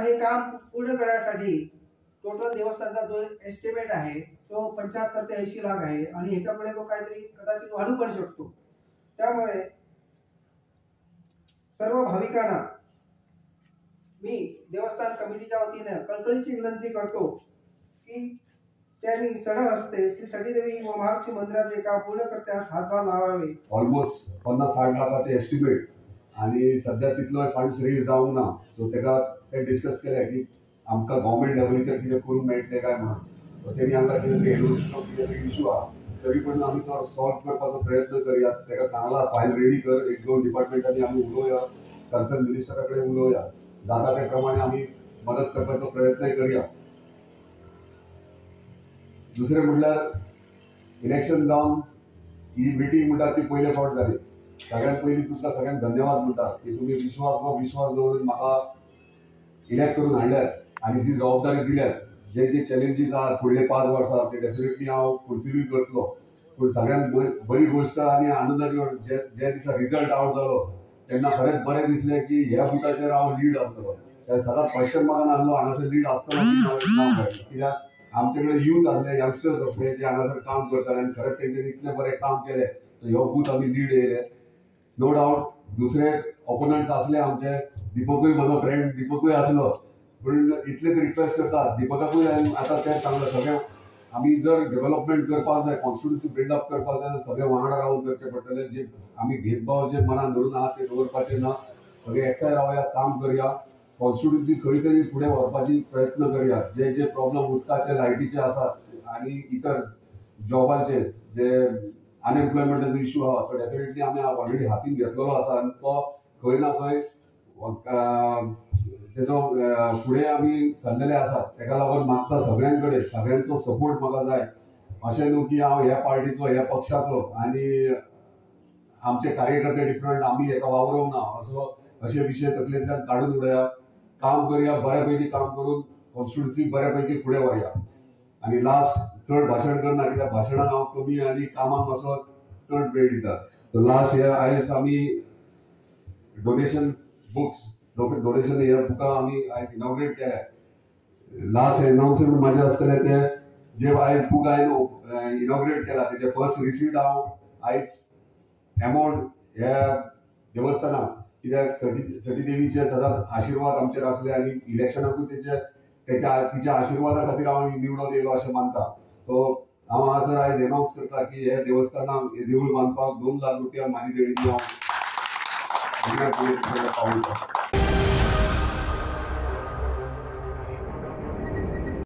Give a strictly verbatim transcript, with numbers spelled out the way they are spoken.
आता हे काम पूर्ण करण्यासाठी टोटल देवस्थानचा जो एस्टिमेट आहे तो पंच्याहत्तर ते ऐंशी लाख आहे आणि याच्यापुढे तो काहीतरी कदाचित वाढू पण शकतो। त्यामुळे सर्व भाविकांना मी देवस्थान कमिटीच्या वतीने कळकळीची विनंती करतो की त्यांनी सडा असते श्री सडीदेवी व महालक्ष्मी मंदिराचे काम पूर्ण करण्यास हातभार लावावे। ऑलमोस्ट पन्नास साठ लाखाचे एस्टिमेट आणि सध्या तिथला फंड्स रेज जाऊ ना सो तेका ते डिस्कस केले की आमका गव्हर्नमेंट लेवलचे किती करून मेळते काय म्हणून तो त्यांनी आमका किती एलोसिटी इश्यू आ तरी पण आम्ही तो सॉल्व करण्याचा प्रयत्न करूया। तेका सांगला फाईल रेडी कर एक दोन डिपार्टमेंटांनी आम्ही उलोया कन्सर्न मिनिस्टरकडे उलोया दादा के प्रमाणे आम्ही मदत करण्याचा प्रयत्न करूया। दुसरे म्हटल्यार इलेक्शन जाऊन ही मिटींग म्हणतात ती पहिले फावट झाली सगळ्यात पहिली तुमका सगळ्यांना धन्यवाद म्हणतात की तुम्ही विश्वास विश्वास दवरून म्हाका इलेक्ट करून हाडल्यात आणि जी जबाबदारी दिल्यात जे जे चॅलेंजीस आहात फुडले पाच वर्सां ते डेफिनेटली हांव फुलफिल करतलो। पूण सगळ्यांत बरी गोष्ट आनी आनंदाची जे जे दिसा रिजल्ट आउट जालो तेन्ना खरेंच बरें दिसलें की ह्या बुटाचेर हांव लीड आसतलो सदांच क्वेश्चन मार्क नासलो हांगासर लीड आसतना कित्याक आमच्याकडे यूथ आसले यंगस्टर्स आसले जे हांगासर काम करताले आणि खरेंच तेंच्यानी इतलें बरें काम केलें ह्यो बूथ आमी लीड येयले नो डाऊट। दुसरे ओपोनंट्स आसले आमचे दीपकूय म्हजो फ्रेंड दीपकूय आसलो पूण इतलें रिक्वेस्ट करता दीपकाकूय आतां तेंच सांगलां सगळें आमी जर डेवलपमेंट करपाक जाय कॉन्स्टिट्युएन्सी बिल्डअप करपाक जाय सगळे वांगडा रावन करचें पडटलें जे आमी भेदभाव जे मनान धरून आहा ते दवरपाचें ना सगळे एकठांय रावया काम करूया कॉन्स्टिट्युएन्सी खंय तरी फुडें व्हरपाची प्रयत्न करूया। जे जे प्रॉब्लम उदकाचे लायटीचे आसात आनी इतर जॉबांचे जे अनएम्प्लॉयमेंटाचो इश्यू आसा तो डेफिनेटली आमी ऑलरेडी हातीन घेतलेलो आसा आनी तो खंय ना खंय तेजो फुडें आमी सरलेले आसात तेका लागून म्हाका सगळ्यांकडे सगळ्यांचो सपोर्ट म्हाका जाय अशें न्हू की हांव ह्या पार्टीचो ह्या पक्षाचो आनी आमचे कार्यकर्ते डिफरंट आमी हेका वावरोवंक ना असो अशे विशय तकलेंतल्यान काडून उडया काम करूया बऱ्यापैकी काम करून कॉन्स्टिट्युएन्सी बऱ्यापैकी पुढे वळया। आणि लास्ट चढ भाषण करना कित्या भाषणाक हांव कमी आणि कामाक मातसो चढ वेळ दिता सो लास्ट हे आयज आमी डोनेशन बुक्स डोनेशन ह्या बुकां आमी आयज इनॉग्रेट केल्या। लास्ट एनाउन्समेंट म्हाजे आसतले ते जे आयज बूक हांवें इनॉग्रेट केला तेजे फर्स्ट रिसीट हांव आयज अमावंट ह्या देवस्थानाक कित्याक सडीदेवीचे सदांच आशिर्वाद आमचेर आसले आनी इलेक्शनाकूय तेचे तेच्या तिच्या आशिर्वादा खातीर हांव निवडून येयलो अशें मानता। सो हांव हांगासर आयज एनाउन्स करता की हे देवस्थानाक देवूळ बांदपाक दोन लाख रुपया म्हाजी देणगी हांव पावयता।